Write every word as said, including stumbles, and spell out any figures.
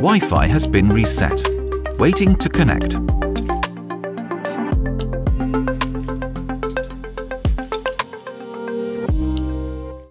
Wi-Fi has been reset. Waiting to connect.